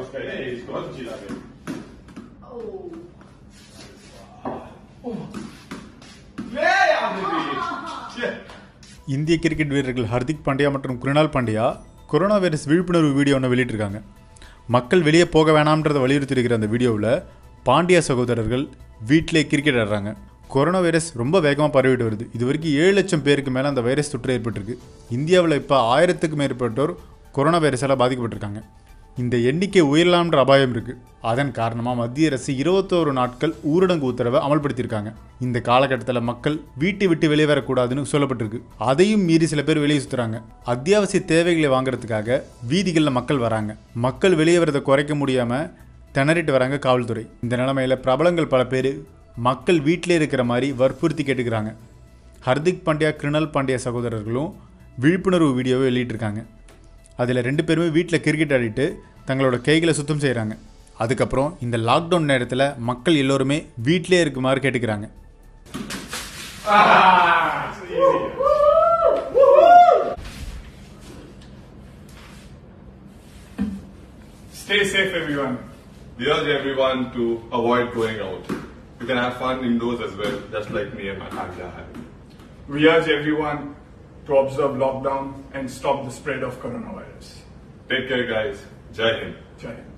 उसका है, इसको बहुत अच्छी लगे। இந்திய கிரிக்கெட் வீரர்கள் ஹர்திக் பாண்டியா மற்றும் குருணால் பாண்டியா கொரோனா வைரஸ் விழிப்புணர்வு வீடியோ ஒன்று வெளியிட்டிருக்காங்க. மக்கள் வெளியே போக வேணாம்ன்றதை வலியுறுத்தி இருக்கிற அந்த வீடியோவில் பாண்டியா சகோதரர்கள் வீட்டிலே கிரிக்கெட் ஆடுறாங்க. கொரோனா வைரஸ் ரொம்ப வேகமாக பரவிட்டு வருது. இது வரைக்கும் 7 லட்சம் பேருக்கு மேலே அந்த வைரஸ் தொற்று ஏற்பட்டிருக்கு. இந்தியாவில் இப்போ 1000க்கும் மேற்பட்டோர் கொரோனா வைரஸால் பாதிக்கப்பட்டிருக்காங்க. இந்த எண்ணிக்கை உயரலாம்ன்ற அபாயம் இருக்குது. அதன் காரணமாக மத்திய அரசு 21 நாட்கள் ஊரடங்கு உத்தரவை அமல்படுத்தியிருக்காங்க. இந்த காலகட்டத்தில் மக்கள் வீட்டை விட்டு வெளியே வரக்கூடாதுன்னு சொல்லப்பட்டிருக்கு. அதையும் மீறி சில பேர் வெளியே சுற்றுறாங்க. அத்தியாவசிய தேவைகளை வாங்குறதுக்காக வீதிகளில் மக்கள் வராங்க. மக்கள் வெளியே வரதை குறைக்க முடியாமல் திணறிட்டு வராங்க காவல்துறை. இந்த நிலைமையில் பிரபலங்கள் பல பேர் மக்கள் வீட்டிலே இருக்கிற மாதிரி வற்புறுத்தி கேட்டுக்கிறாங்க. ஹர்திக் பாண்டியா கிருணால் பாண்டியா சகோதரர்களும் விழிப்புணர்வு வீடியோவை வெளியிட்டிருக்காங்க. அதில் 2 பேருமே வீட்டில் கிரிக்கெட் ஆடிட்டு தங்களோட கைகளை சுத்தம் செய்கிறாங்க. அதுக்கப்புறம் இந்த லாக்டவுன் நேரத்தில் மக்கள் எல்லோருமே வீட்டிலே இருக்குமாறு கேட்டுக்கிறாங்க. Stay safe everyone. We urge everyone to avoid going out. You can have fun indoors as well, just like me and my family are having. We urge everyone to observe lockdown and stop the spread of coronavirus. Take care guys. Jai Hind. Jai Hind.